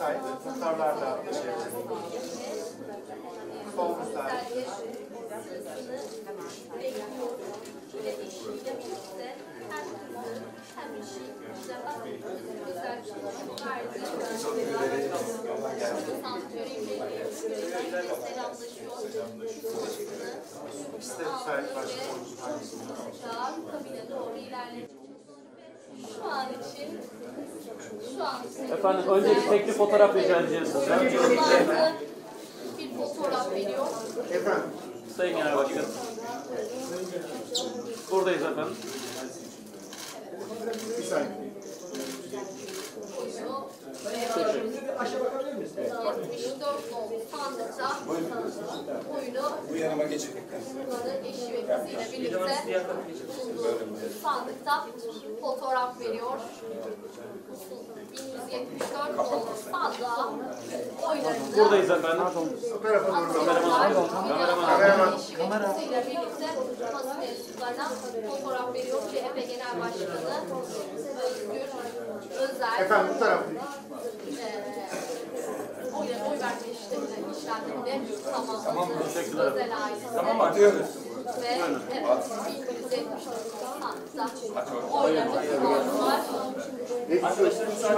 muhtarlarla olmuşlar. Efendim önce bir tekli fotoğraf rica edeceğiz sizden. Bir fotoğraf veriyor. Efendim. Sayın Genel Başkanım. Buradayız efendim. Bir saniye. Aşağı bakabilir miyiz? 64 oldu. Sandıkta oyunu bu yanıma geçecek. Eşi ve kızıyla birlikte sandıkta fotoğraf veriyor. 1174 oldu. Sandığa oylarında. Buradayız efendim. Kameraman. Eşi ve kızıyla birlikte masa mensuplarına fotoğraf veriyor. CHP Genel Başkanı Özgür Özel. Efendim bu taraftayız. Oy verme işlemlerinde tamamlandı. Özel ailesine. Tamam atıyoruz. Ve 1174 sandıkta oylarını kullandılar. Arkadaşlarım şu an.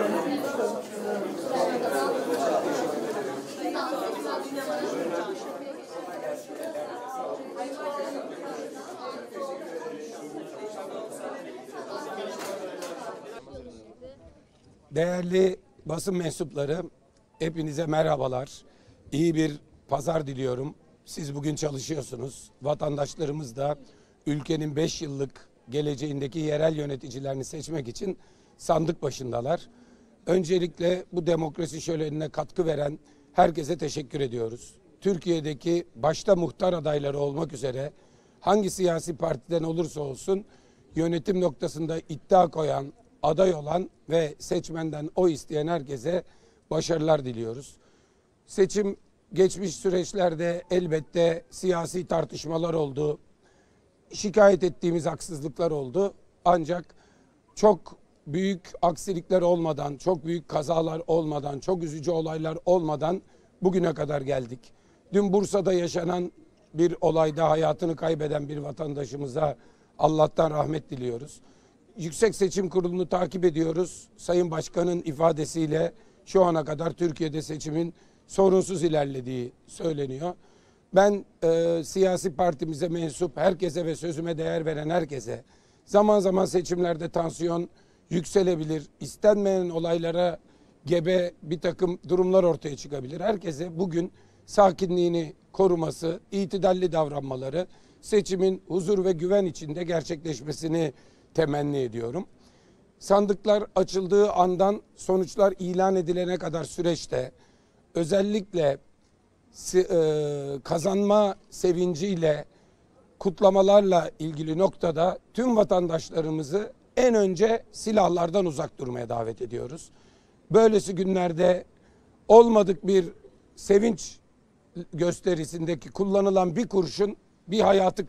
Değerli basın mensupları, hepinize merhabalar. İyi bir pazar diliyorum. Siz bugün çalışıyorsunuz. Vatandaşlarımız da ülkenin 5 yıllık geleceğindeki yerel yöneticilerini seçmek için sandık başındalar. Öncelikle bu demokrasi şölenine katkı veren herkese teşekkür ediyoruz. Türkiye'deki başta muhtar adayları olmak üzere hangi siyasi partiden olursa olsun yönetim noktasında iddia koyan, aday olan ve seçmenden oy isteyen herkese başarılar diliyoruz. Seçim geçmiş süreçlerde elbette siyasi tartışmalar oldu. Şikayet ettiğimiz haksızlıklar oldu. Ancak çok büyük aksilikler olmadan, çok büyük kazalar olmadan, çok üzücü olaylar olmadan bugüne kadar geldik. Dün Bursa'da yaşanan bir olayda hayatını kaybeden bir vatandaşımıza Allah'tan rahmet diliyoruz. Yüksek Seçim Kurulu'nu takip ediyoruz. Sayın Başkan'ın ifadesiyle şu ana kadar Türkiye'de seçimin sorunsuz ilerlediği söyleniyor. Ben siyasi partimize mensup herkese ve sözüme değer veren herkese, zaman zaman seçimlerde tansiyon yükselebilir, istenmeyen olaylara gebe bir takım durumlar ortaya çıkabilir. Herkese bugün sakinliğini koruması, itidalli davranmaları, seçimin huzur ve güven içinde gerçekleşmesini temenni ediyorum. Sandıklar açıldığı andan sonuçlar ilan edilene kadar süreçte özellikle kazanma sevinciyle, kutlamalarla ilgili noktada tüm vatandaşlarımızı en önce silahlardan uzak durmaya davet ediyoruz. Böylesi günlerde olmadık bir sevinç gösterisindeki kullanılan bir kurşun bir hayatı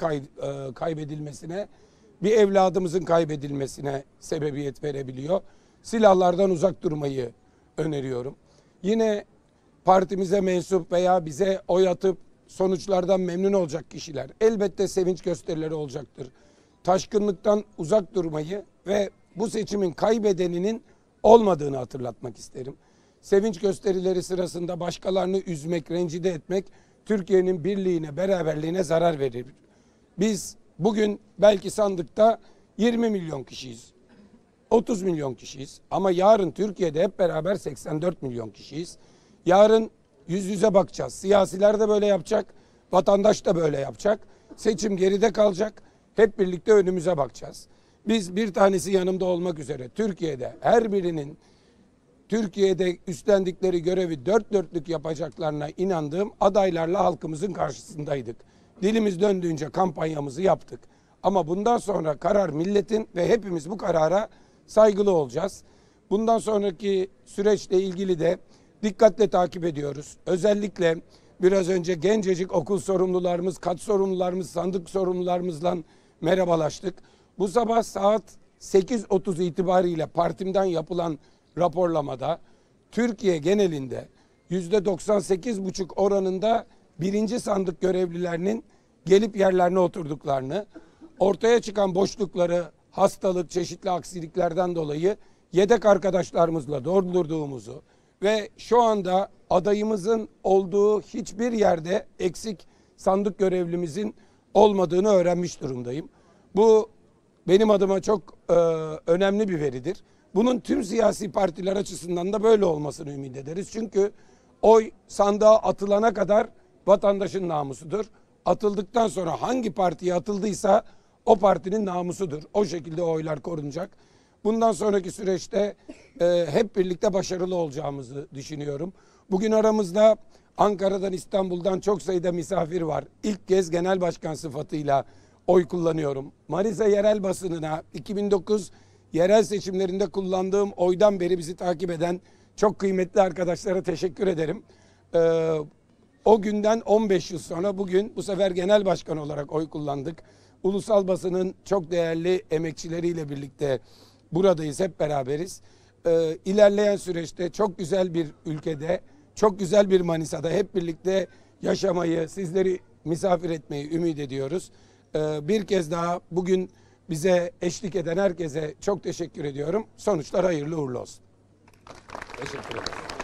kaybedilmesine, bir evladımızın kaybedilmesine sebebiyet verebiliyor. Silahlardan uzak durmayı öneriyorum. Yine partimize mensup veya bize oy atıp sonuçlardan memnun olacak kişiler elbette sevinç gösterileri olacaktır. Taşkınlıktan uzak durmayı ve bu seçimin kaybedeninin olmadığını hatırlatmak isterim. Sevinç gösterileri sırasında başkalarını üzmek, rencide etmek Türkiye'nin birliğine, beraberliğine zarar verir. Biz bugün belki sandıkta 20 milyon kişiyiz, 30 milyon kişiyiz ama yarın Türkiye'de hep beraber 84 milyon kişiyiz. Yarın yüz yüze bakacağız. Siyasiler de böyle yapacak, vatandaş da böyle yapacak. Seçim geride kalacak, hep birlikte önümüze bakacağız. Biz bir tanesi yanımda olmak üzere Türkiye'de her birinin Türkiye'de üstlendikleri görevi dört dörtlük yapacaklarına inandığım adaylarla halkımızın karşısındaydık. Dilimiz döndüğünce kampanyamızı yaptık. Ama bundan sonra karar milletin ve hepimiz bu karara saygılı olacağız. Bundan sonraki süreçle ilgili de dikkatle takip ediyoruz. Özellikle biraz önce gencecik okul sorumlularımız, kat sorumlularımız, sandık sorumlularımızla merhabalaştık. Bu sabah saat 8:30 itibariyle partimden yapılan raporlamada Türkiye genelinde %98,5 oranında birinci sandık görevlilerinin gelip yerlerine oturduklarını, ortaya çıkan boşlukları hastalık, çeşitli aksiliklerden dolayı yedek arkadaşlarımızla doldurduğumuzu ve şu anda adayımızın olduğu hiçbir yerde eksik sandık görevlimizin olmadığını öğrenmiş durumdayım. Bu benim adıma çok önemli bir veridir. Bunun tüm siyasi partiler açısından da böyle olmasını ümit ederiz. Çünkü oy sandığa atılana kadar vatandaşın namusudur. Atıldıktan sonra hangi partiye atıldıysa o partinin namusudur. O şekilde oylar korunacak. Bundan sonraki süreçte hep birlikte başarılı olacağımızı düşünüyorum. Bugün aramızda Ankara'dan, İstanbul'dan çok sayıda misafir var. İlk kez genel başkan sıfatıyla oy kullanıyorum. Manisa yerel basınına 2009 yerel seçimlerinde kullandığım oydan beri bizi takip eden çok kıymetli arkadaşlara teşekkür ederim. O günden 15 yıl sonra bugün bu sefer genel başkan olarak oy kullandık. Ulusal basının çok değerli emekçileriyle birlikte buradayız, hep beraberiz. İlerleyen süreçte çok güzel bir ülkede, çok güzel bir Manisa'da hep birlikte yaşamayı, sizleri misafir etmeyi ümit ediyoruz. Bir kez daha bugün bize eşlik eden herkese çok teşekkür ediyorum. Sonuçlar hayırlı uğurlu olsun. Teşekkür ederim.